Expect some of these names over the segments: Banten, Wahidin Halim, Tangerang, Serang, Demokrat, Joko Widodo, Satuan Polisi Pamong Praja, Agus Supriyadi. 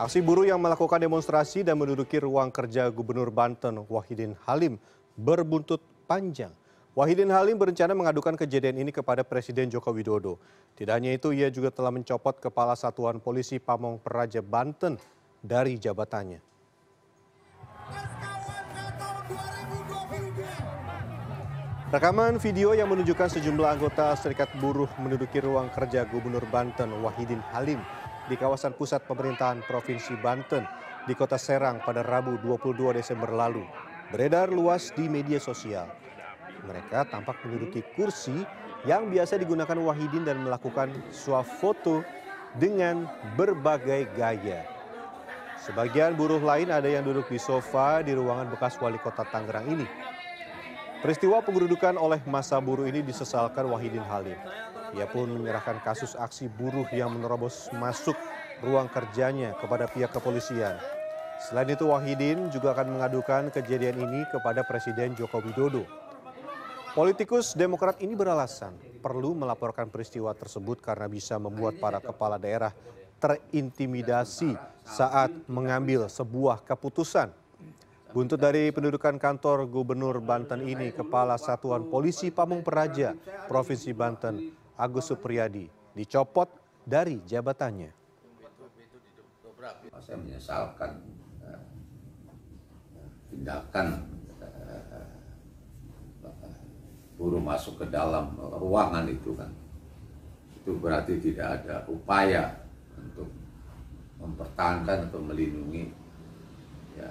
Aksi buruh yang melakukan demonstrasi dan menduduki ruang kerja Gubernur Banten Wahidin Halim berbuntut panjang. Wahidin Halim berencana mengadukan kejadian ini kepada Presiden Joko Widodo. Tidak hanya itu, ia juga telah mencopot Kepala Satuan Polisi Pamong Praja Banten dari jabatannya. Rekaman video yang menunjukkan sejumlah anggota Serikat Buruh menduduki ruang kerja Gubernur Banten Wahidin Halim di kawasan pusat pemerintahan Provinsi Banten di kota Serang pada Rabu 22 Desember lalu beredar luas di media sosial. Mereka tampak menduduki kursi yang biasa digunakan Wahidin dan melakukan swafoto dengan berbagai gaya. Sebagian buruh lain ada yang duduk di sofa di ruangan bekas wali kota Tangerang ini. Peristiwa penggerudukan oleh massa buruh ini disesalkan Wahidin Halim. Ia pun menyerahkan kasus aksi buruh yang menerobos masuk ruang kerjanya kepada pihak kepolisian. Selain itu, Wahidin juga akan mengadukan kejadian ini kepada Presiden Joko Widodo. Politikus Demokrat ini beralasan perlu melaporkan peristiwa tersebut karena bisa membuat para kepala daerah terintimidasi saat mengambil sebuah keputusan. Buntut dari pendudukan kantor Gubernur Banten ini, Kepala Satuan Polisi Pamong Praja, Provinsi Banten, Agus Supriyadi, dicopot dari jabatannya. Saya menyesalkan tindakan buruh masuk ke dalam ruangan itu kan. Itu berarti tidak ada upaya untuk mempertahankan atau melindungi, ya.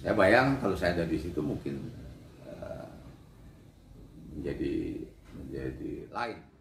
Saya bayang kalau saya ada di situ mungkin menjadi lain.